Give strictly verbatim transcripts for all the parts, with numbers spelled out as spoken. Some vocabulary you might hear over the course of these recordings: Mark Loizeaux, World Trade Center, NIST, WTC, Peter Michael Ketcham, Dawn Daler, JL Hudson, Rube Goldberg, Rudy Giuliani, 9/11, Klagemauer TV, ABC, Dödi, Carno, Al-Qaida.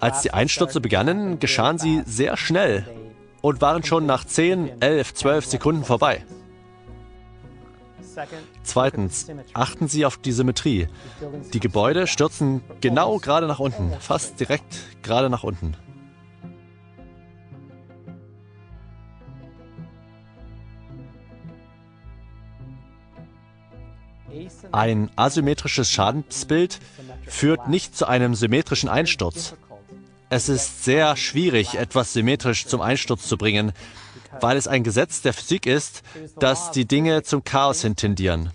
Als die Einstürze begannen, geschahen sie sehr schnell und waren schon nach zehn, elf, zwölf Sekunden vorbei. Zweitens, achten Sie auf die Symmetrie. Die Gebäude stürzen genau gerade nach unten, fast direkt gerade nach unten. Ein asymmetrisches Schadensbild führt nicht zu einem symmetrischen Einsturz. Es ist sehr schwierig, etwas symmetrisch zum Einsturz zu bringen, weil es ein Gesetz der Physik ist, dass die Dinge zum Chaos hin tendieren.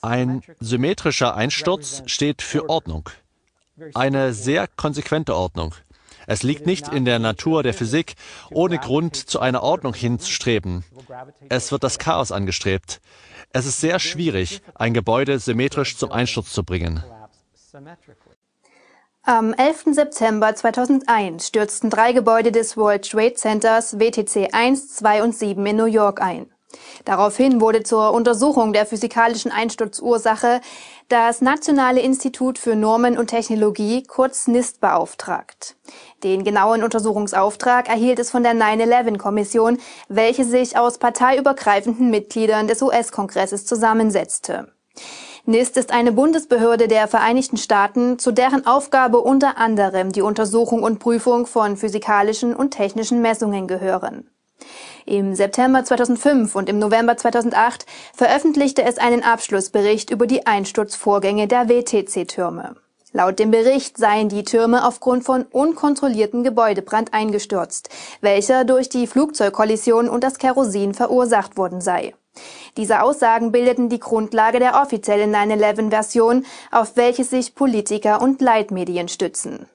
Ein symmetrischer Einsturz steht für Ordnung, eine sehr konsequente Ordnung. Es liegt nicht in der Natur der Physik, ohne Grund zu einer Ordnung hinzustreben. Es wird das Chaos angestrebt. Es ist sehr schwierig, ein Gebäude symmetrisch zum Einsturz zu bringen. Am elften September zweitausendeins stürzten drei Gebäude des World Trade Centers W T C eins, zwei und sieben in New York ein. Daraufhin wurde zur Untersuchung der physikalischen Einsturzursache das Nationale Institut für Normen und Technologie, kurz NIST, beauftragt. Den genauen Untersuchungsauftrag erhielt es von der neun elf Kommission, welche sich aus parteiübergreifenden Mitgliedern des U S-Kongresses zusammensetzte. NIST ist eine Bundesbehörde der Vereinigten Staaten, zu deren Aufgabe unter anderem die Untersuchung und Prüfung von physikalischen und technischen Messungen gehören. Im September zweitausendfünf und im November zweitausendacht veröffentlichte es einen Abschlussbericht über die Einsturzvorgänge der W T C-Türme. Laut dem Bericht seien die Türme aufgrund von unkontrolliertem Gebäudebrand eingestürzt, welcher durch die Flugzeugkollision und das Kerosin verursacht worden sei. Diese Aussagen bildeten die Grundlage der offiziellen neun elf Version, auf welche sich Politiker und Leitmedien stützen.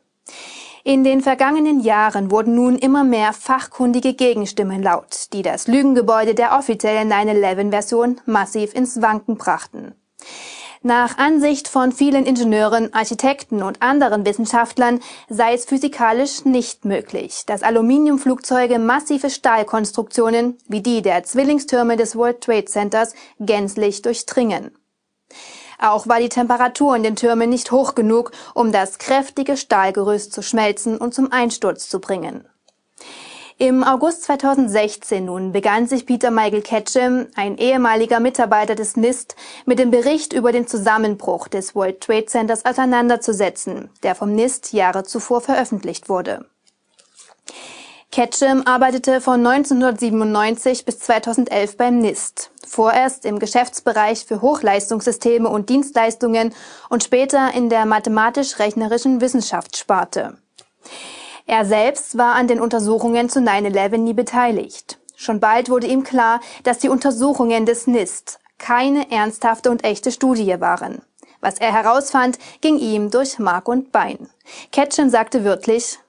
In den vergangenen Jahren wurden nun immer mehr fachkundige Gegenstimmen laut, die das Lügengebäude der offiziellen neun elf Version massiv ins Wanken brachten. Nach Ansicht von vielen Ingenieuren, Architekten und anderen Wissenschaftlern sei es physikalisch nicht möglich, dass Aluminiumflugzeuge massive Stahlkonstruktionen wie die der Zwillingstürme des World Trade Centers gänzlich durchdringen. Auch war die Temperatur in den Türmen nicht hoch genug, um das kräftige Stahlgerüst zu schmelzen und zum Einsturz zu bringen. Im August zweitausendsechzehn nun begann sich Peter Michael Ketcham, ein ehemaliger Mitarbeiter des NIST, mit dem Bericht über den Zusammenbruch des World Trade Centers auseinanderzusetzen, der vom NIST Jahre zuvor veröffentlicht wurde. Ketcham arbeitete von neunzehnhundertsiebenundneunzig bis zweitausendelf beim NIST, vorerst im Geschäftsbereich für Hochleistungssysteme und Dienstleistungen und später in der mathematisch-rechnerischen Wissenschaftssparte. Er selbst war an den Untersuchungen zu neun elf nie beteiligt. Schon bald wurde ihm klar, dass die Untersuchungen des NIST keine ernsthafte und echte Studie waren. Was er herausfand, ging ihm durch Mark und Bein. Ketcham sagte wörtlich: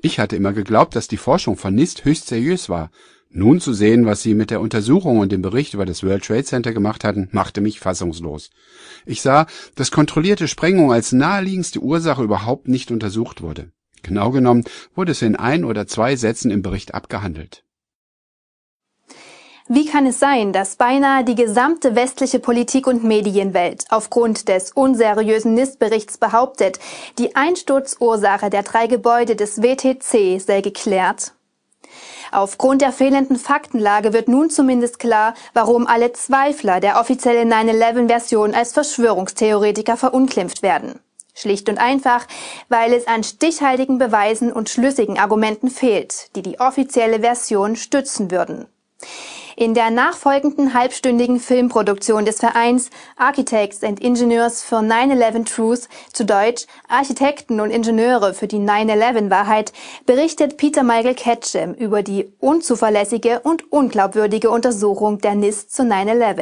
Ich hatte immer geglaubt, dass die Forschung von NIST höchst seriös war. Nun zu sehen, was sie mit der Untersuchung und dem Bericht über das World Trade Center gemacht hatten, machte mich fassungslos. Ich sah, dass kontrollierte Sprengung als naheliegendste Ursache überhaupt nicht untersucht wurde. Genau genommen wurde es in ein oder zwei Sätzen im Bericht abgehandelt. Wie kann es sein, dass beinahe die gesamte westliche Politik- und Medienwelt aufgrund des unseriösen NIST-Berichts behauptet, die Einsturzursache der drei Gebäude des W T C sei geklärt? Aufgrund der fehlenden Faktenlage wird nun zumindest klar, warum alle Zweifler der offiziellen neun elf Version als Verschwörungstheoretiker verunglimpft werden. Schlicht und einfach, weil es an stichhaltigen Beweisen und schlüssigen Argumenten fehlt, die die offizielle Version stützen würden. In der nachfolgenden halbstündigen Filmproduktion des Vereins Architects and Engineers for neun elf Truth, zu Deutsch Architekten und Ingenieure für die neun elf Wahrheit, berichtet Peter Michael Ketcham über die unzuverlässige und unglaubwürdige Untersuchung der NIST zu neun elf.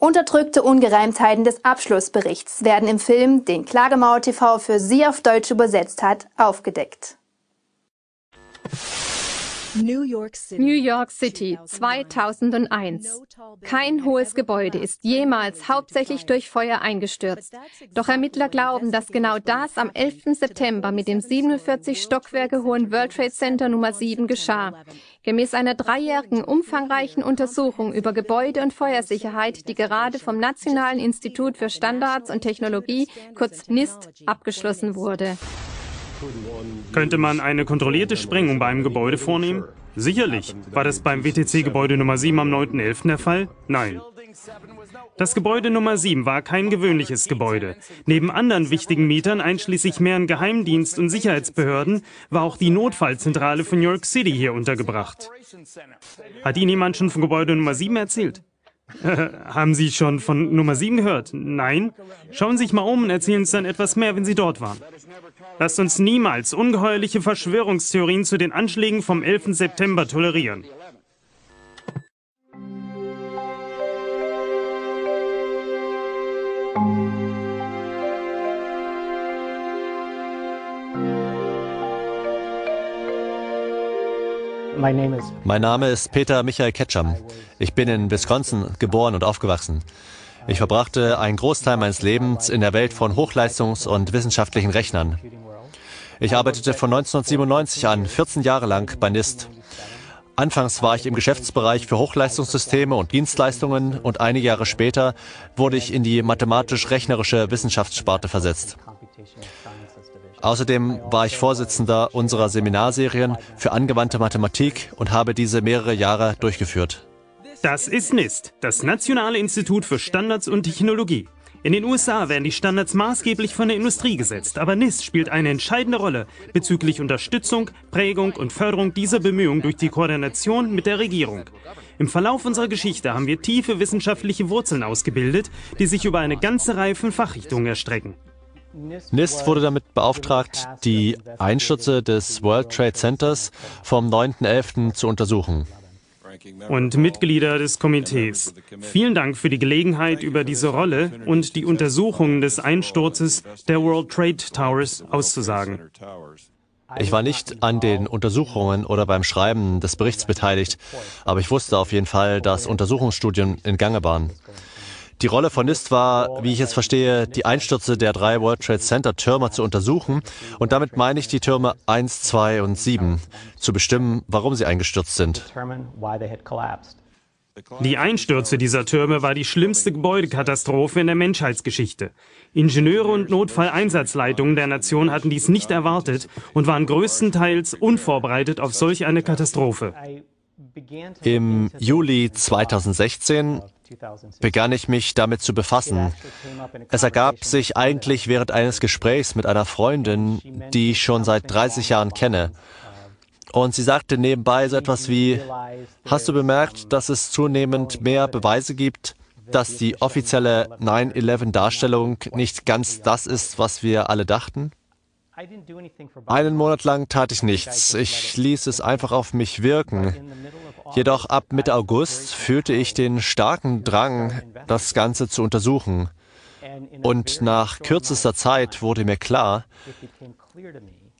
Unterdrückte Ungereimtheiten des Abschlussberichts werden im Film, den Klagemauer T V für Sie auf Deutsch übersetzt hat, aufgedeckt. New York City zweitausendeins. Kein hohes Gebäude ist jemals hauptsächlich durch Feuer eingestürzt. Doch Ermittler glauben, dass genau das am elften September mit dem siebenundvierzig Stockwerke hohen World Trade Center Nummer sieben geschah. Gemäß einer dreijährigen umfangreichen Untersuchung über Gebäude- und Feuersicherheit, die gerade vom Nationalen Institut für Standards und Technologie, kurz NIST, abgeschlossen wurde. Könnte man eine kontrollierte Sprengung bei einem Gebäude vornehmen? Sicherlich. War das beim W T C-Gebäude Nummer sieben am neunten elften der Fall? Nein. Das Gebäude Nummer sieben war kein gewöhnliches Gebäude. Neben anderen wichtigen Mietern, einschließlich mehreren Geheimdienst- und Sicherheitsbehörden, war auch die Notfallzentrale von New York City hier untergebracht. Hat Ihnen jemand schon von Gebäude Nummer sieben erzählt? Haben Sie schon von Nummer sieben gehört? Nein? Schauen Sie sich mal um und erzählen uns dann etwas mehr, wenn Sie dort waren. Lasst uns niemals ungeheuerliche Verschwörungstheorien zu den Anschlägen vom elften September tolerieren. Mein Name ist Peter Michael Ketcham. Ich bin in Wisconsin geboren und aufgewachsen. Ich verbrachte einen Großteil meines Lebens in der Welt von Hochleistungs- und wissenschaftlichen Rechnern. Ich arbeitete von neunzehnhundertsiebenundneunzig an, vierzehn Jahre lang, bei NIST. Anfangs war ich im Geschäftsbereich für Hochleistungssysteme und Dienstleistungen und einige Jahre später wurde ich in die mathematisch-rechnerische Wissenschaftssparte versetzt. Außerdem war ich Vorsitzender unserer Seminarserien für angewandte Mathematik und habe diese mehrere Jahre durchgeführt. Das ist NIST, das Nationale Institut für Standards und Technologie. In den U S A werden die Standards maßgeblich von der Industrie gesetzt, aber NIST spielt eine entscheidende Rolle bezüglich Unterstützung, Prägung und Förderung dieser Bemühungen durch die Koordination mit der Regierung. Im Verlauf unserer Geschichte haben wir tiefe wissenschaftliche Wurzeln ausgebildet, die sich über eine ganze Reihe von Fachrichtungen erstrecken. NIST wurde damit beauftragt, die Einstürze des World Trade Centers vom neunten elften zu untersuchen. Und Mitglieder des Komitees, vielen Dank für die Gelegenheit, über diese Rolle und die Untersuchungen des Einsturzes der World Trade Towers auszusagen. Ich war nicht an den Untersuchungen oder beim Schreiben des Berichts beteiligt, aber ich wusste auf jeden Fall, dass Untersuchungsstudien in Gange waren. Die Rolle von NIST war, wie ich es verstehe, die Einstürze der drei World Trade Center Türme zu untersuchen und damit meine ich die Türme eins, zwei und sieben, zu bestimmen, warum sie eingestürzt sind. Die Einstürze dieser Türme war die schlimmste Gebäudekatastrophe in der Menschheitsgeschichte. Ingenieure und Notfalleinsatzleitungen der Nation hatten dies nicht erwartet und waren größtenteils unvorbereitet auf solch eine Katastrophe. Im Juli zweitausendsechzehn begann ich mich damit zu befassen. Es ergab sich eigentlich während eines Gesprächs mit einer Freundin, die ich schon seit dreißig Jahren kenne. Und sie sagte nebenbei so etwas wie, hast du bemerkt, dass es zunehmend mehr Beweise gibt, dass die offizielle neun elf-Darstellung nicht ganz das ist, was wir alle dachten? Einen Monat lang tat ich nichts. Ich ließ es einfach auf mich wirken. Jedoch ab Mitte August fühlte ich den starken Drang, das Ganze zu untersuchen. Und nach kürzester Zeit wurde mir klar,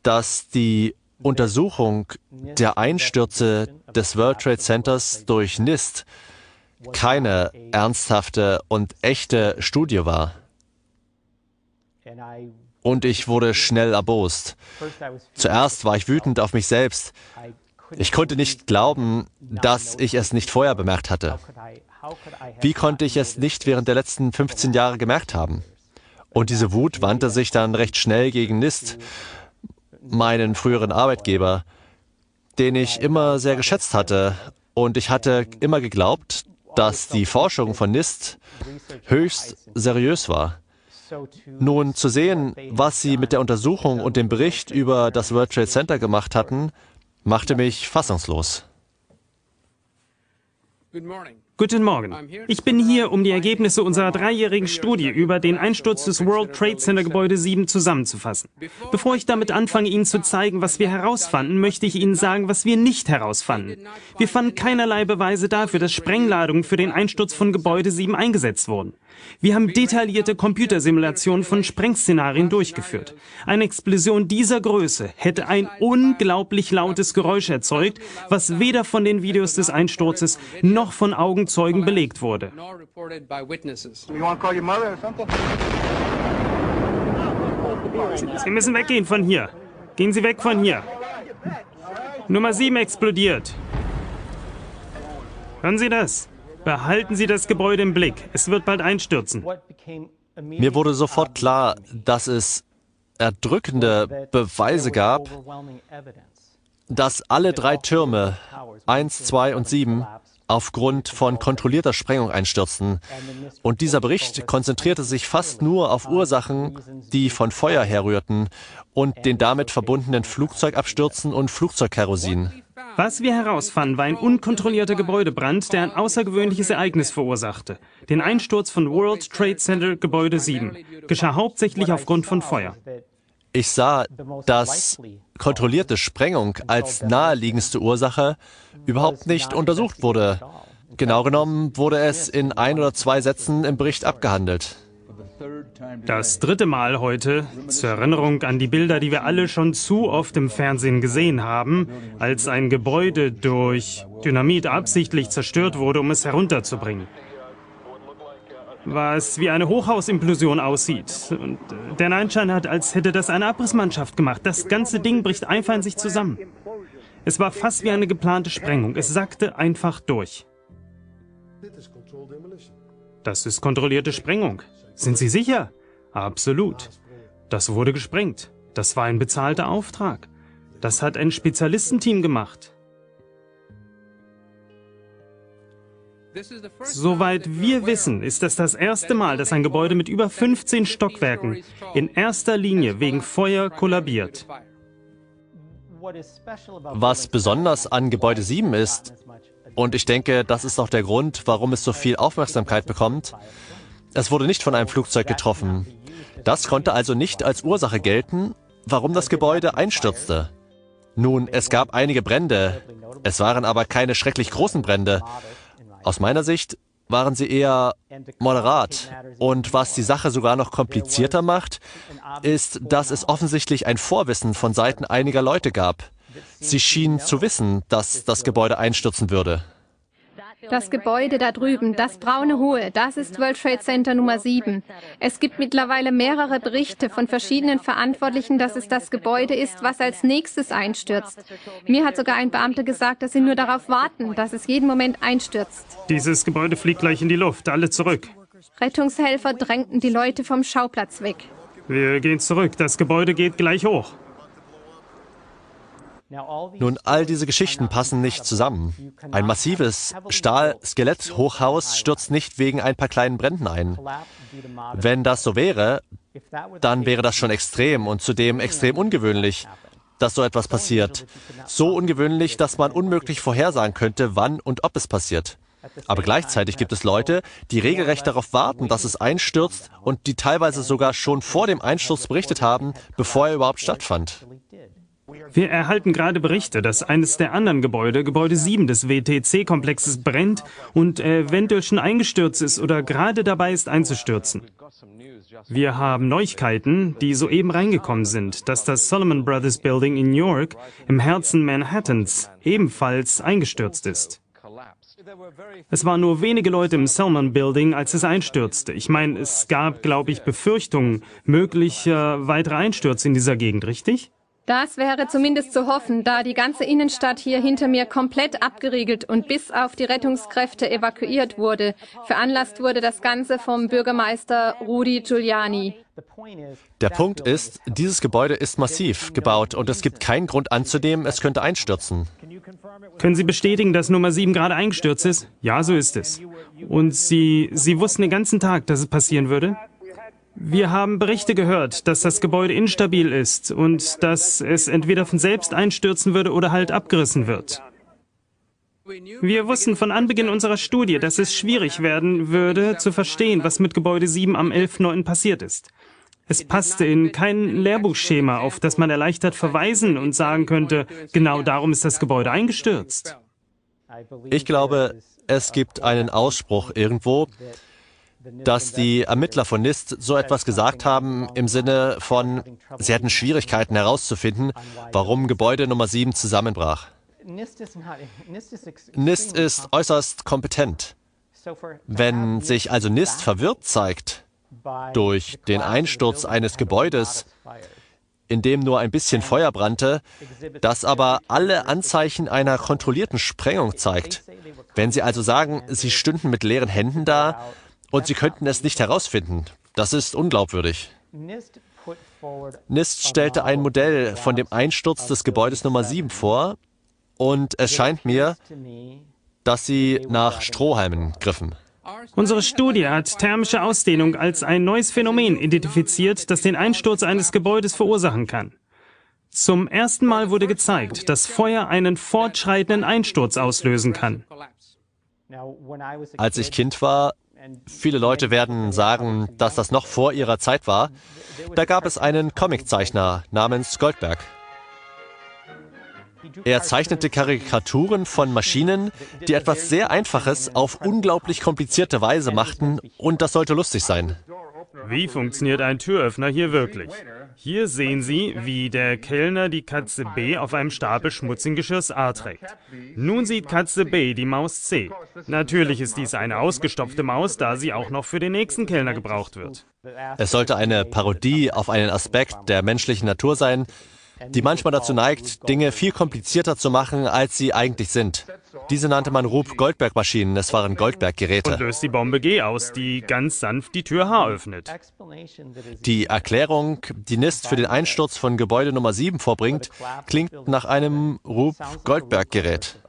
dass die Untersuchung der Einstürze des World Trade Centers durch NIST keine ernsthafte und echte Studie war. Und ich wurde schnell erbost. Zuerst war ich wütend auf mich selbst. Ich konnte nicht glauben, dass ich es nicht vorher bemerkt hatte. Wie konnte ich es nicht während der letzten fünfzehn Jahre gemerkt haben? Und diese Wut wandte sich dann recht schnell gegen NIST, meinen früheren Arbeitgeber, den ich immer sehr geschätzt hatte. Und ich hatte immer geglaubt, dass die Forschung von NIST höchst seriös war. Nun zu sehen, was sie mit der Untersuchung und dem Bericht über das World Trade Center gemacht hatten, machte mich fassungslos. Guten Morgen. Ich bin hier, um die Ergebnisse unserer dreijährigen Studie über den Einsturz des World Trade Center Gebäude sieben zusammenzufassen. Bevor ich damit anfange, Ihnen zu zeigen, was wir herausfanden, möchte ich Ihnen sagen, was wir nicht herausfanden. Wir fanden keinerlei Beweise dafür, dass Sprengladungen für den Einsturz von Gebäude sieben eingesetzt wurden. Wir haben detaillierte Computersimulationen von Sprengszenarien durchgeführt. Eine Explosion dieser Größe hätte ein unglaublich lautes Geräusch erzeugt, was weder von den Videos des Einsturzes noch von Augenzeugen belegt wurde. Sie müssen weggehen von hier. Gehen Sie weg von hier. Nummer sieben explodiert. Hören Sie das? Behalten Sie das Gebäude im Blick. Es wird bald einstürzen. Mir wurde sofort klar, dass es erdrückende Beweise gab, dass alle drei Türme, eins, zwei und sieben, aufgrund von kontrollierter Sprengung einstürzten. Und dieser Bericht konzentrierte sich fast nur auf Ursachen, die von Feuer herrührten und den damit verbundenen Flugzeugabstürzen und Flugzeugkerosin. Was wir herausfanden, war ein unkontrollierter Gebäudebrand, der ein außergewöhnliches Ereignis verursachte. Den Einsturz von World Trade Center Gebäude sieben geschah hauptsächlich aufgrund von Feuer. Ich sah, dass kontrollierte Sprengung als naheliegendste Ursache überhaupt nicht untersucht wurde. Genau genommen wurde es in ein oder zwei Sätzen im Bericht abgehandelt. Das dritte Mal heute, zur Erinnerung an die Bilder, die wir alle schon zu oft im Fernsehen gesehen haben, als ein Gebäude durch Dynamit absichtlich zerstört wurde, um es herunterzubringen. Was wie eine Hochhausimplosion aussieht. Und der Anschein hat, als hätte das eine Abrissmannschaft gemacht. Das ganze Ding bricht einfach in sich zusammen. Es war fast wie eine geplante Sprengung. Es sackte einfach durch. Das ist kontrollierte Sprengung. Sind Sie sicher? Absolut. Das wurde gesprengt. Das war ein bezahlter Auftrag. Das hat ein Spezialistenteam gemacht. Soweit wir wissen, ist das das erste Mal, dass ein Gebäude mit über fünfzehn Stockwerken in erster Linie wegen Feuer kollabiert. Was besonders an Gebäude sieben ist, und ich denke, das ist auch der Grund, warum es so viel Aufmerksamkeit bekommt, es wurde nicht von einem Flugzeug getroffen. Das konnte also nicht als Ursache gelten, warum das Gebäude einstürzte. Nun, es gab einige Brände, es waren aber keine schrecklich großen Brände. Aus meiner Sicht waren sie eher moderat. Und was die Sache sogar noch komplizierter macht, ist, dass es offensichtlich ein Vorwissen von Seiten einiger Leute gab. Sie schienen zu wissen, dass das Gebäude einstürzen würde. Das Gebäude da drüben, das braune hohe, das ist World Trade Center Nummer sieben. Es gibt mittlerweile mehrere Berichte von verschiedenen Verantwortlichen, dass es das Gebäude ist, was als nächstes einstürzt. Mir hat sogar ein Beamter gesagt, dass sie nur darauf warten, dass es jeden Moment einstürzt. Dieses Gebäude fliegt gleich in die Luft, alle zurück. Rettungshelfer drängten die Leute vom Schauplatz weg. Wir gehen zurück, das Gebäude geht gleich hoch. Nun, all diese Geschichten passen nicht zusammen. Ein massives Stahl-Skelett-Hochhaus stürzt nicht wegen ein paar kleinen Bränden ein. Wenn das so wäre, dann wäre das schon extrem und zudem extrem ungewöhnlich, dass so etwas passiert. So ungewöhnlich, dass man unmöglich vorhersagen könnte, wann und ob es passiert. Aber gleichzeitig gibt es Leute, die regelrecht darauf warten, dass es einstürzt und die teilweise sogar schon vor dem Einsturz berichtet haben, bevor er überhaupt stattfand. Wir erhalten gerade Berichte, dass eines der anderen Gebäude, Gebäude sieben des W T C-Komplexes, brennt und eventuell schon eingestürzt ist oder gerade dabei ist einzustürzen. Wir haben Neuigkeiten, die soeben reingekommen sind, dass das Solomon Brothers Building in New York im Herzen Manhattans ebenfalls eingestürzt ist. Es waren nur wenige Leute im Solomon Building, als es einstürzte. Ich meine, es gab, glaube ich, Befürchtungen möglicher weitere Einstürze in dieser Gegend, richtig? Das wäre zumindest zu hoffen, da die ganze Innenstadt hier hinter mir komplett abgeriegelt und bis auf die Rettungskräfte evakuiert wurde. Veranlasst wurde das Ganze vom Bürgermeister Rudy Giuliani. Der Punkt ist, dieses Gebäude ist massiv gebaut und es gibt keinen Grund anzunehmen, es könnte einstürzen. Können Sie bestätigen, dass Nummer sieben gerade eingestürzt ist? Ja, so ist es. Und Sie, Sie wussten den ganzen Tag, dass es passieren würde? Wir haben Berichte gehört, dass das Gebäude instabil ist und dass es entweder von selbst einstürzen würde oder halt abgerissen wird. Wir wussten von Anbeginn unserer Studie, dass es schwierig werden würde, zu verstehen, was mit Gebäude sieben am elften neunten passiert ist. Es passte in kein Lehrbuchschema, auf das man erleichtert verweisen und sagen könnte, genau darum ist das Gebäude eingestürzt. Ich glaube, es gibt einen Ausspruch irgendwo, dass die Ermittler von NIST so etwas gesagt haben im Sinne von, sie hatten Schwierigkeiten herauszufinden, warum Gebäude Nummer sieben zusammenbrach. NIST ist äußerst kompetent. Wenn sich also NIST verwirrt zeigt durch den Einsturz eines Gebäudes, in dem nur ein bisschen Feuer brannte, das aber alle Anzeichen einer kontrollierten Sprengung zeigt, wenn sie also sagen, sie stünden mit leeren Händen da und sie könnten es nicht herausfinden, das ist unglaubwürdig. NIST stellte ein Modell von dem Einsturz des Gebäudes Nummer sieben vor, und es scheint mir, dass sie nach Strohhalmen griffen. Unsere Studie hat thermische Ausdehnung als ein neues Phänomen identifiziert, das den Einsturz eines Gebäudes verursachen kann. Zum ersten Mal wurde gezeigt, dass Feuer einen fortschreitenden Einsturz auslösen kann. Als ich Kind war, viele Leute werden sagen, dass das noch vor ihrer Zeit war, da gab es einen Comiczeichner namens Goldberg. Er zeichnete Karikaturen von Maschinen, die etwas sehr Einfaches auf unglaublich komplizierte Weise machten, und das sollte lustig sein. Wie funktioniert ein Türöffner hier wirklich? Hier sehen Sie, wie der Kellner die Katze B auf einem Stapel schmutzigen Geschirrs A trägt. Nun sieht Katze B die Maus C. Natürlich ist dies eine ausgestopfte Maus, da sie auch noch für den nächsten Kellner gebraucht wird. Es sollte eine Parodie auf einen Aspekt der menschlichen Natur sein, die manchmal dazu neigt, Dinge viel komplizierter zu machen, als sie eigentlich sind. Diese nannte man Rube-Goldberg-Maschinen, es waren Goldberg-Geräte. Und löst die Bombe G aus, die ganz sanft die Tür H öffnet. Die Erklärung, die NIST für den Einsturz von Gebäude Nummer sieben vorbringt, klingt nach einem Rube-Goldberg-Gerät.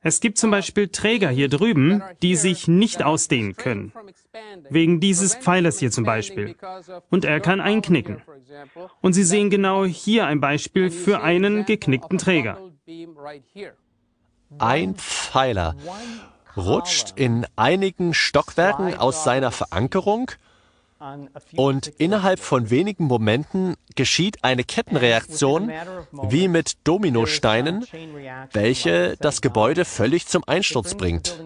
Es gibt zum Beispiel Träger hier drüben, die sich nicht ausdehnen können. Wegen dieses Pfeilers hier zum Beispiel. Und er kann einknicken. Und Sie sehen genau hier ein Beispiel für einen geknickten Träger. Ein Pfeiler rutscht in einigen Stockwerken aus seiner Verankerung und innerhalb von wenigen Momenten geschieht eine Kettenreaktion, wie mit Dominosteinen, welche das Gebäude völlig zum Einsturz bringt.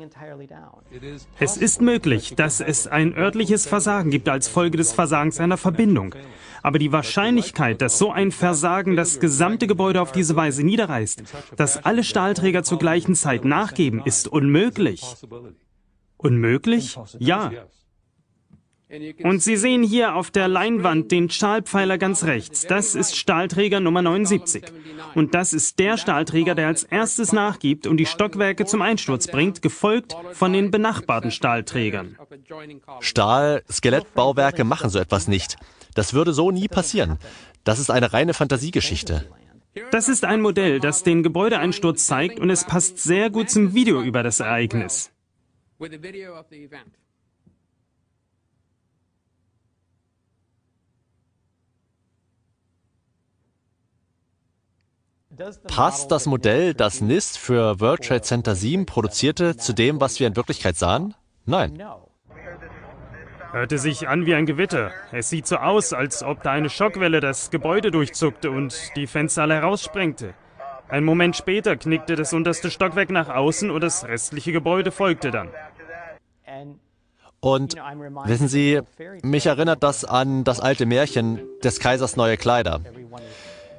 Es ist möglich, dass es ein örtliches Versagen gibt als Folge des Versagens einer Verbindung. Aber die Wahrscheinlichkeit, dass so ein Versagen das gesamte Gebäude auf diese Weise niederreißt, dass alle Stahlträger zur gleichen Zeit nachgeben, ist unmöglich. Unmöglich? Ja. Und Sie sehen hier auf der Leinwand den Stahlpfeiler ganz rechts. Das ist Stahlträger Nummer neunundsiebzig. Und das ist der Stahlträger, der als erstes nachgibt und die Stockwerke zum Einsturz bringt, gefolgt von den benachbarten Stahlträgern. Stahl-Skelettbauwerke machen so etwas nicht. Das würde so nie passieren. Das ist eine reine Fantasiegeschichte. Das ist ein Modell, das den Gebäudeeinsturz zeigt, und es passt sehr gut zum Video über das Ereignis. Passt das Modell, das NIST für World Trade Center sieben produzierte, zu dem, was wir in Wirklichkeit sahen? Nein. Hörte sich an wie ein Gewitter. Es sieht so aus, als ob da eine Schockwelle das Gebäude durchzuckte und die Fenster alle heraussprengte. Ein Moment später knickte das unterste Stockwerk nach außen und das restliche Gebäude folgte dann. Und wissen Sie, mich erinnert das an das alte Märchen des Kaisers neue Kleider.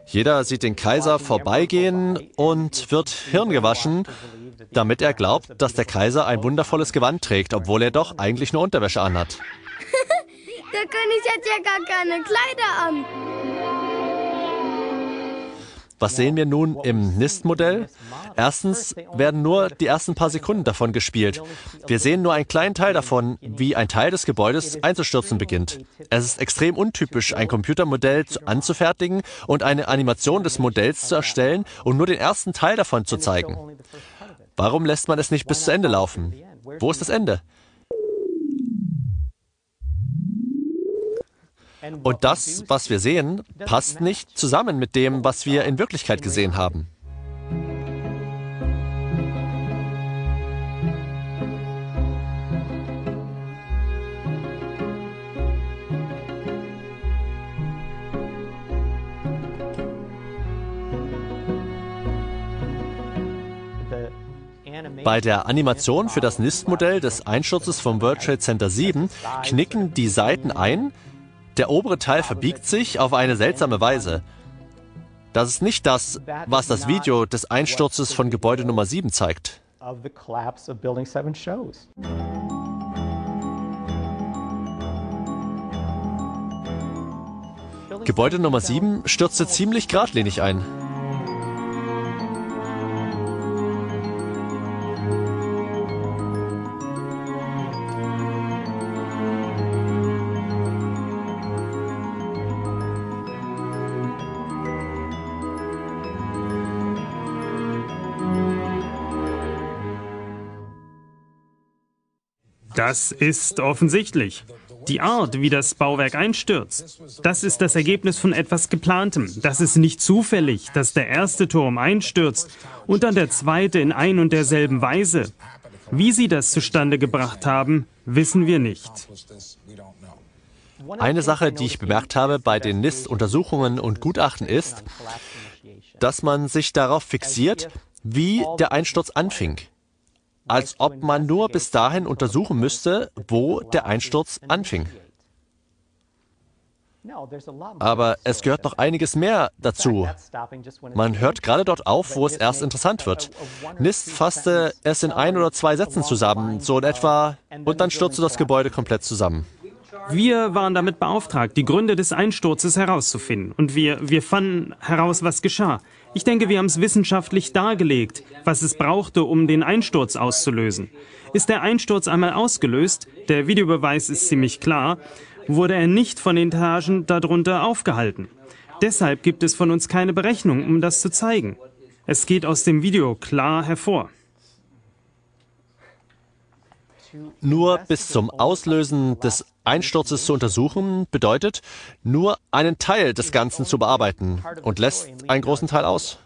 Jeder sieht den Kaiser vorbeigehen und wird hirngewaschen, damit er glaubt, dass der Kaiser ein wundervolles Gewand trägt, obwohl er doch eigentlich nur Unterwäsche anhat. Der König hat ja gar keine Kleider an. Was sehen wir nun im NIST-Modell? Erstens werden nur die ersten paar Sekunden davon gespielt. Wir sehen nur einen kleinen Teil davon, wie ein Teil des Gebäudes einzustürzen beginnt. Es ist extrem untypisch, ein Computermodell anzufertigen und eine Animation des Modells zu erstellen und nur den ersten Teil davon zu zeigen. Warum lässt man es nicht bis zu Ende laufen? Wo ist das Ende? Und das, was wir sehen, passt nicht zusammen mit dem, was wir in Wirklichkeit gesehen haben. Bei der Animation für das NIST-Modell des Einsturzes vom World Trade Center sieben knicken die Seiten ein, der obere Teil verbiegt sich auf eine seltsame Weise. Das ist nicht das, was das Video des Einsturzes von Gebäude Nummer sieben zeigt. Gebäude Nummer sieben stürzte ziemlich geradlinig ein. Das ist offensichtlich. Die Art, wie das Bauwerk einstürzt, das ist das Ergebnis von etwas Geplantem. Das ist nicht zufällig, dass der erste Turm einstürzt und dann der zweite in ein und derselben Weise. Wie sie das zustande gebracht haben, wissen wir nicht. Eine Sache, die ich bemerkt habe bei den NIST-Untersuchungen und Gutachten ist, dass man sich darauf fixiert, wie der Einsturz anfing. Als ob man nur bis dahin untersuchen müsste, wo der Einsturz anfing. Aber es gehört noch einiges mehr dazu. Man hört gerade dort auf, wo es erst interessant wird. NIST fasste es in ein oder zwei Sätzen zusammen, so in etwa, und dann stürzte das Gebäude komplett zusammen. Wir waren damit beauftragt, die Gründe des Einsturzes herauszufinden. Und wir, wir fanden heraus, was geschah. Ich denke, wir haben es wissenschaftlich dargelegt, was es brauchte, um den Einsturz auszulösen. Ist der Einsturz einmal ausgelöst, der Videobeweis ist ziemlich klar, wurde er nicht von den Etagen darunter aufgehalten. Deshalb gibt es von uns keine Berechnung, um das zu zeigen. Es geht aus dem Video klar hervor. Nur bis zum Auslösen des Einsturzes zu untersuchen, bedeutet, nur einen Teil des Ganzen zu bearbeiten und lässt einen großen Teil aus.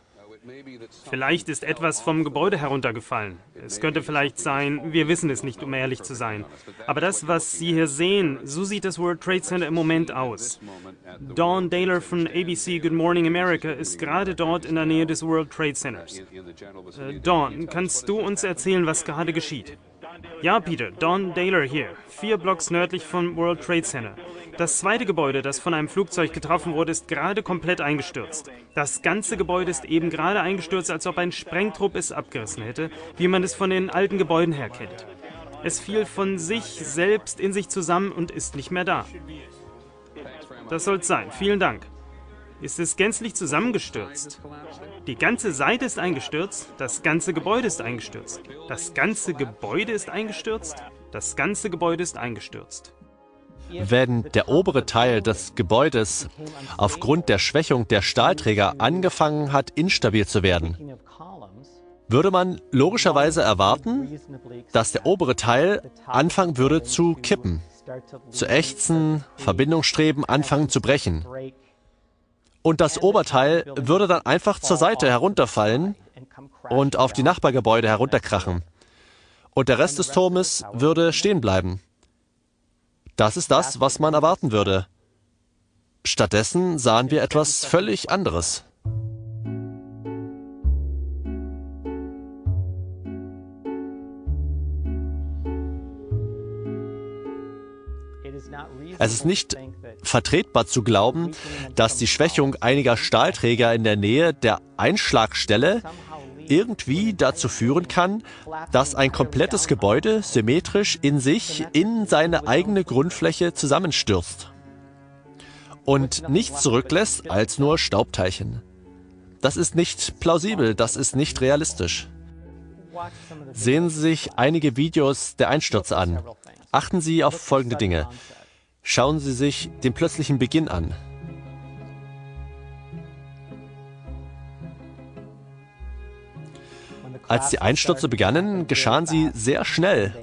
Vielleicht ist etwas vom Gebäude heruntergefallen. Es könnte vielleicht sein, wir wissen es nicht, um ehrlich zu sein. Aber das, was Sie hier sehen, so sieht das World Trade Center im Moment aus. Dawn Daler von A B C Good Morning America ist gerade dort in der Nähe des World Trade Centers. Äh, Dawn, kannst du uns erzählen, was gerade geschieht? Ja, Peter, Dawn Daler hier, vier Blocks nördlich vom World Trade Center. Das zweite Gebäude, das von einem Flugzeug getroffen wurde, ist gerade komplett eingestürzt. Das ganze Gebäude ist eben gerade eingestürzt, als ob ein Sprengtrupp es abgerissen hätte, wie man es von den alten Gebäuden her kennt. Es fiel von sich selbst in sich zusammen und ist nicht mehr da. Das soll's sein, vielen Dank. Ist es gänzlich zusammengestürzt. Die ganze Seite ist eingestürzt, das ganze Gebäude ist eingestürzt. Das ganze Gebäude ist eingestürzt, das ganze Gebäude ist eingestürzt. Wenn der obere Teil des Gebäudes aufgrund der Schwächung der Stahlträger angefangen hat, instabil zu werden, würde man logischerweise erwarten, dass der obere Teil anfangen würde zu kippen, zu ächzen, Verbindungsstreben anfangen zu brechen. Und das Oberteil würde dann einfach zur Seite herunterfallen und auf die Nachbargebäude herunterkrachen. Und der Rest des Turmes würde stehen bleiben. Das ist das, was man erwarten würde. Stattdessen sahen wir etwas völlig anderes. Es ist nicht vertretbar zu glauben, dass die Schwächung einiger Stahlträger in der Nähe der Einschlagstelle irgendwie dazu führen kann, dass ein komplettes Gebäude symmetrisch in sich in seine eigene Grundfläche zusammenstürzt und nichts zurücklässt als nur Staubteilchen. Das ist nicht plausibel, das ist nicht realistisch. Sehen Sie sich einige Videos der Einstürze an. Achten Sie auf folgende Dinge. Schauen Sie sich den plötzlichen Beginn an. Als die Einstürze begannen, geschahen sie sehr schnell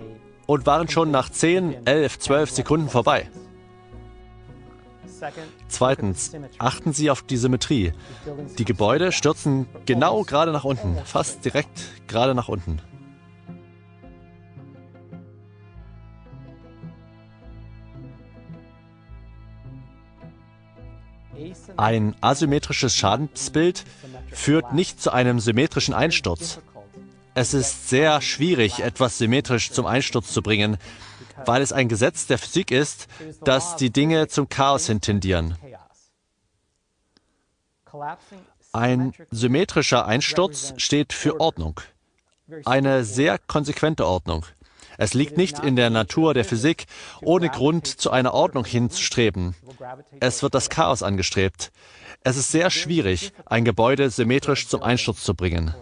und waren schon nach zehn, elf, zwölf Sekunden vorbei. Zweitens, achten Sie auf die Symmetrie. Die Gebäude stürzen genau gerade nach unten, fast direkt gerade nach unten. Ein asymmetrisches Schadensbild führt nicht zu einem symmetrischen Einsturz. Es ist sehr schwierig, etwas symmetrisch zum Einsturz zu bringen, weil es ein Gesetz der Physik ist, dass die Dinge zum Chaos hin tendieren. Ein symmetrischer Einsturz steht für Ordnung, eine sehr konsequente Ordnung. Es liegt nicht in der Natur der Physik, ohne Grund zu einer Ordnung hinzustreben. Es wird das Chaos angestrebt. Es ist sehr schwierig, ein Gebäude symmetrisch zum Einsturz zu bringen.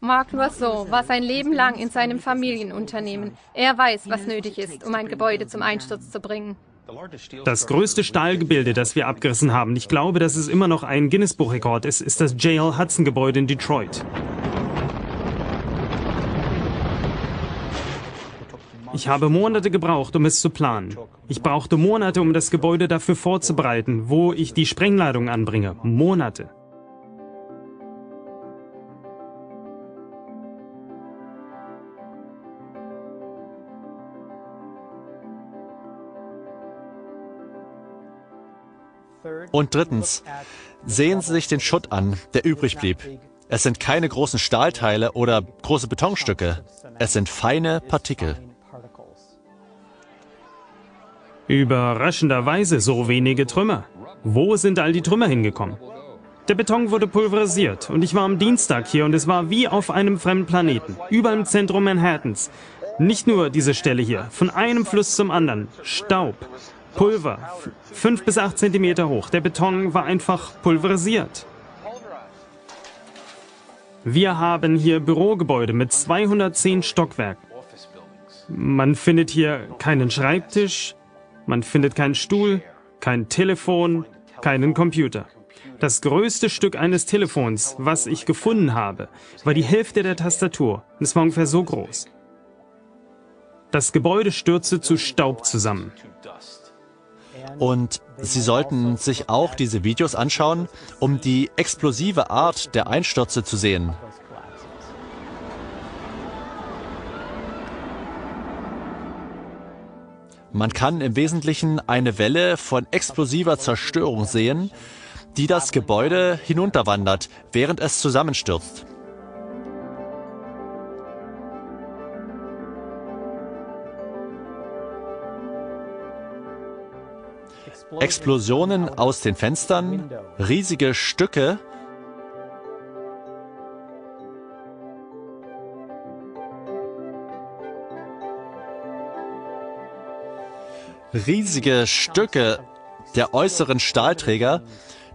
Mark Loizeaux war sein Leben lang in seinem Familienunternehmen. Er weiß, was nötig ist, um ein Gebäude zum Einsturz zu bringen. Das größte Stahlgebilde, das wir abgerissen haben, ich glaube, dass es immer noch ein Guinness-Buch-Rekord ist, ist das J L Hudson-Gebäude in Detroit. Ich habe Monate gebraucht, um es zu planen. Ich brauchte Monate, um das Gebäude dafür vorzubereiten, wo ich die Sprengladung anbringe. Monate. Und drittens, sehen Sie sich den Schutt an, der übrig blieb. Es sind keine großen Stahlteile oder große Betonstücke. Es sind feine Partikel. Überraschenderweise so wenige Trümmer. Wo sind all die Trümmer hingekommen? Der Beton wurde pulverisiert und ich war am Dienstag hier und es war wie auf einem fremden Planeten, überall im Zentrum Manhattans. Nicht nur diese Stelle hier, von einem Fluss zum anderen, Staub. Pulver, fünf bis acht Zentimeter hoch. Der Beton war einfach pulverisiert. Wir haben hier Bürogebäude mit zweihundertzehn Stockwerken. Man findet hier keinen Schreibtisch, man findet keinen Stuhl, kein Telefon, keinen Computer. Das größte Stück eines Telefons, was ich gefunden habe, war die Hälfte der Tastatur. Es war ungefähr so groß. Das Gebäude stürzte zu Staub zusammen. Und Sie sollten sich auch diese Videos anschauen, um die explosive Art der Einstürze zu sehen. Man kann im Wesentlichen eine Welle von explosiver Zerstörung sehen, die das Gebäude hinunterwandert, während es zusammenstürzt. Explosionen aus den Fenstern, riesige Stücke. Riesige Stücke der äußeren Stahlträger,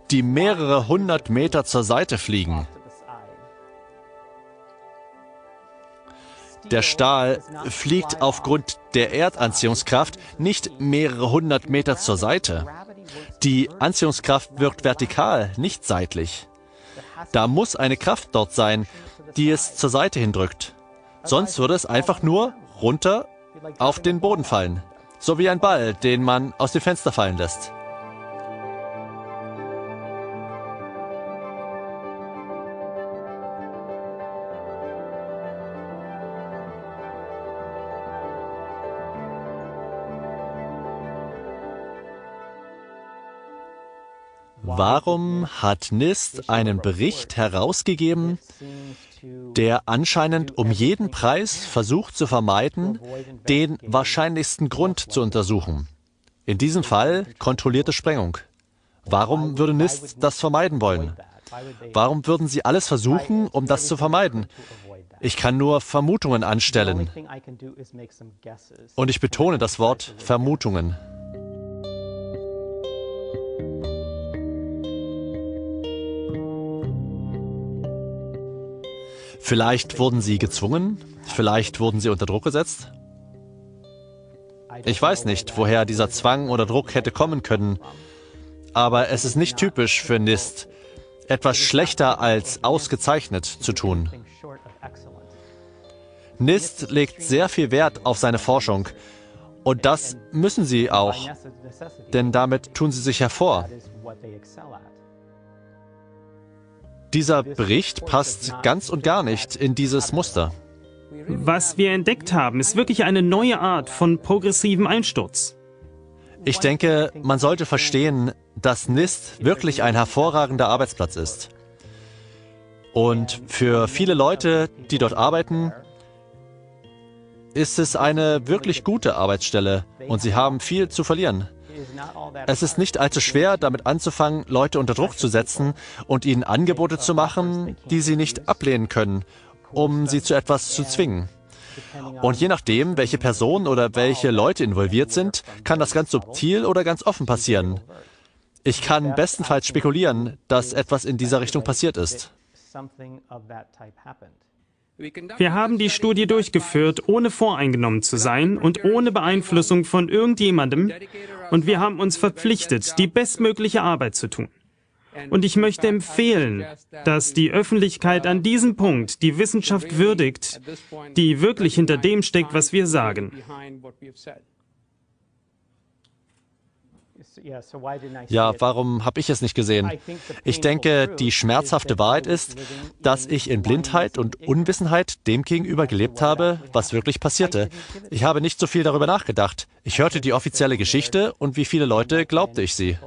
die mehrere hundert Meter zur Seite fliegen. Der Stahl fliegt aufgrund der Erdanziehungskraft nicht mehrere hundert Meter zur Seite. Die Anziehungskraft wirkt vertikal, nicht seitlich. Da muss eine Kraft dort sein, die es zur Seite hindrückt. Sonst würde es einfach nur runter auf den Boden fallen. So wie ein Ball, den man aus dem Fenster fallen lässt. Warum hat NIST einen Bericht herausgegeben, der anscheinend um jeden Preis versucht zu vermeiden, den wahrscheinlichsten Grund zu untersuchen? In diesem Fall kontrollierte Sprengung. Warum würde NIST das vermeiden wollen? Warum würden sie alles versuchen, um das zu vermeiden? Ich kann nur Vermutungen anstellen. Und ich betone das Wort Vermutungen. Vielleicht wurden sie gezwungen, vielleicht wurden sie unter Druck gesetzt. Ich weiß nicht, woher dieser Zwang oder Druck hätte kommen können, aber es ist nicht typisch für NIST, etwas schlechter als ausgezeichnet zu tun. NIST legt sehr viel Wert auf seine Forschung und das müssen sie auch, denn damit tun sie sich hervor. Dieser Bericht passt ganz und gar nicht in dieses Muster. Was wir entdeckt haben, ist wirklich eine neue Art von progressivem Einsturz. Ich denke, man sollte verstehen, dass NIST wirklich ein hervorragender Arbeitsplatz ist. Und für viele Leute, die dort arbeiten, ist es eine wirklich gute Arbeitsstelle und sie haben viel zu verlieren. Es ist nicht allzu schwer, damit anzufangen, Leute unter Druck zu setzen und ihnen Angebote zu machen, die sie nicht ablehnen können, um sie zu etwas zu zwingen. Und je nachdem, welche Personen oder welche Leute involviert sind, kann das ganz subtil oder ganz offen passieren. Ich kann bestenfalls spekulieren, dass etwas in dieser Richtung passiert ist. Wir haben die Studie durchgeführt, ohne voreingenommen zu sein und ohne Beeinflussung von irgendjemandem. Und wir haben uns verpflichtet, die bestmögliche Arbeit zu tun. Und ich möchte empfehlen, dass die Öffentlichkeit an diesem Punkt die Wissenschaft würdigt, die wirklich hinter dem steckt, was wir sagen. Ja, warum habe ich es nicht gesehen? Ich denke, die schmerzhafte Wahrheit ist, dass ich in Blindheit und Unwissenheit dem gegenüber gelebt habe, was wirklich passierte. Ich habe nicht so viel darüber nachgedacht. Ich hörte die offizielle Geschichte und wie viele Leute glaubte ich sie.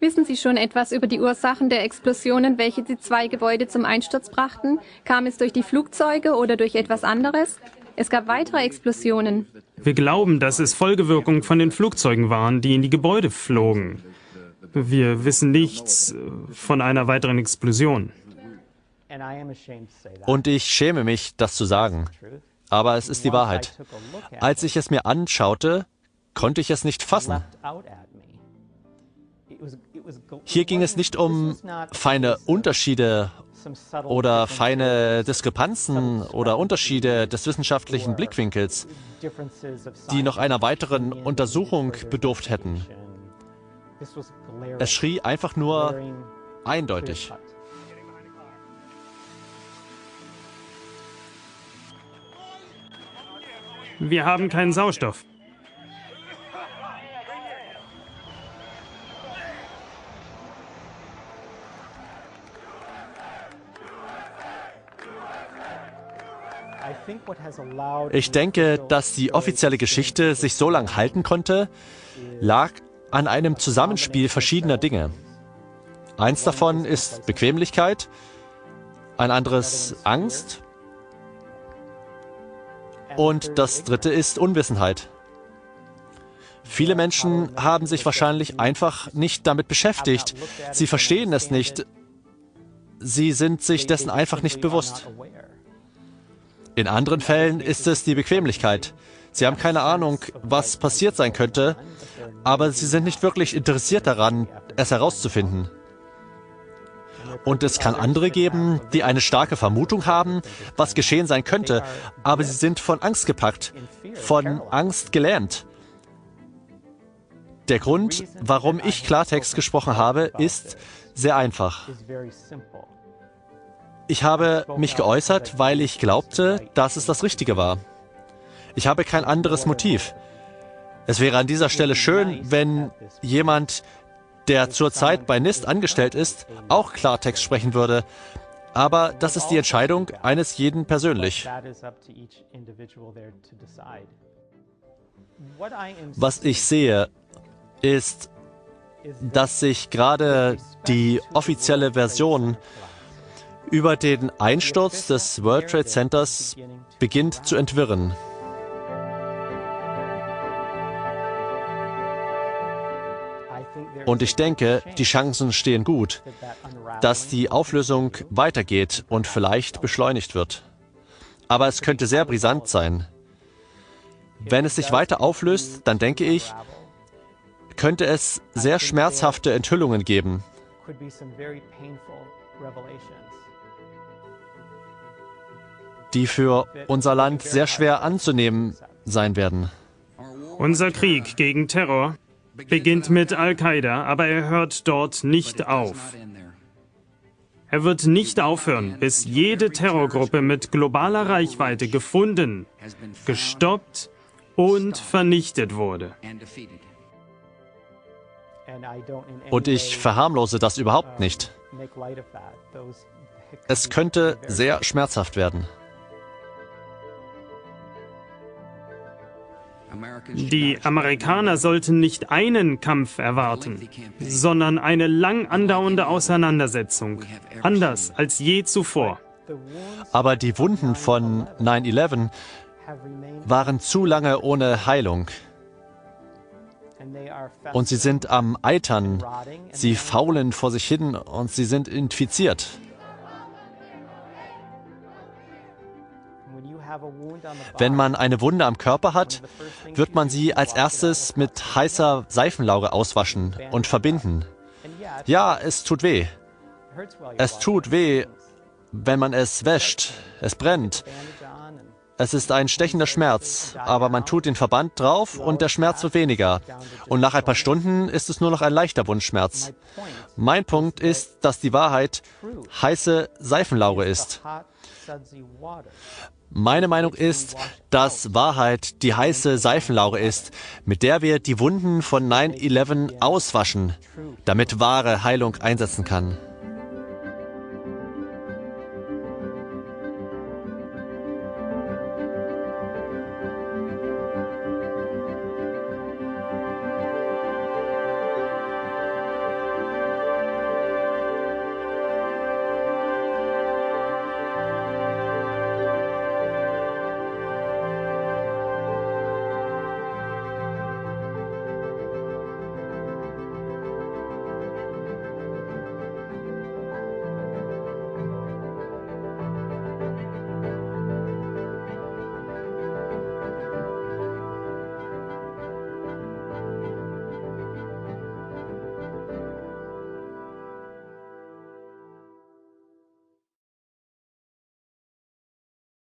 Wissen Sie schon etwas über die Ursachen der Explosionen, welche die zwei Gebäude zum Einsturz brachten? Kam es durch die Flugzeuge oder durch etwas anderes? Es gab weitere Explosionen. Wir glauben, dass es Folgewirkungen von den Flugzeugen waren, die in die Gebäude flogen. Wir wissen nichts von einer weiteren Explosion. Und ich schäme mich, das zu sagen. Aber es ist die Wahrheit. Als ich es mir anschaute, konnte ich es nicht fassen. Hier ging es nicht um feine Unterschiede oder feine Diskrepanzen oder Unterschiede des wissenschaftlichen Blickwinkels, die noch einer weiteren Untersuchung bedurft hätten. Es schrie einfach nur eindeutig. Wir haben keinen Sauerstoff. Ich denke, dass die offizielle Geschichte sich so lange halten konnte, lag an einem Zusammenspiel verschiedener Dinge. Eins davon ist Bequemlichkeit, ein anderes Angst und das dritte ist Unwissenheit. Viele Menschen haben sich wahrscheinlich einfach nicht damit beschäftigt. Sie verstehen es nicht. Sie sind sich dessen einfach nicht bewusst. In anderen Fällen ist es die Bequemlichkeit. Sie haben keine Ahnung, was passiert sein könnte, aber sie sind nicht wirklich interessiert daran, es herauszufinden. Und es kann andere geben, die eine starke Vermutung haben, was geschehen sein könnte, aber sie sind von Angst gepackt, von Angst gelähmt. Der Grund, warum ich Klartext gesprochen habe, ist sehr einfach. Ich habe mich geäußert, weil ich glaubte, dass es das Richtige war. Ich habe kein anderes Motiv. Es wäre an dieser Stelle schön, wenn jemand, der zurzeit bei NIST angestellt ist, auch Klartext sprechen würde. Aber das ist die Entscheidung eines jeden persönlich. Was ich sehe, ist, dass sich gerade die offizielle Version über den Einsturz des World Trade Centers beginnt zu entwirren. Und ich denke, die Chancen stehen gut, dass die Auflösung weitergeht und vielleicht beschleunigt wird. Aber es könnte sehr brisant sein. Wenn es sich weiter auflöst, dann denke ich, könnte es sehr schmerzhafte Enthüllungen geben. Die für unser Land sehr schwer anzunehmen sein werden. Unser Krieg gegen Terror beginnt mit Al-Qaida, aber er hört dort nicht auf. Er wird nicht aufhören, bis jede Terrorgruppe mit globaler Reichweite gefunden, gestoppt und vernichtet wurde. Und ich verharmlose das überhaupt nicht. Es könnte sehr schmerzhaft werden. Die Amerikaner sollten nicht einen Kampf erwarten, sondern eine lang andauernde Auseinandersetzung, anders als je zuvor. Aber die Wunden von neun elf waren zu lange ohne Heilung. Und sie sind am Eitern, sie faulen vor sich hin und sie sind infiziert. Wenn man eine Wunde am Körper hat, wird man sie als erstes mit heißer Seifenlauge auswaschen und verbinden. Ja, es tut weh. Es tut weh, wenn man es wäscht. Es brennt. Es ist ein stechender Schmerz, aber man tut den Verband drauf und der Schmerz wird weniger. Und nach ein paar Stunden ist es nur noch ein leichter Wundschmerz. Mein Punkt ist, dass die Wahrheit heiße Seifenlauge ist. Meine Meinung ist, dass Wahrheit die heiße Seifenlauge ist, mit der wir die Wunden von neun elf auswaschen, damit wahre Heilung einsetzen kann.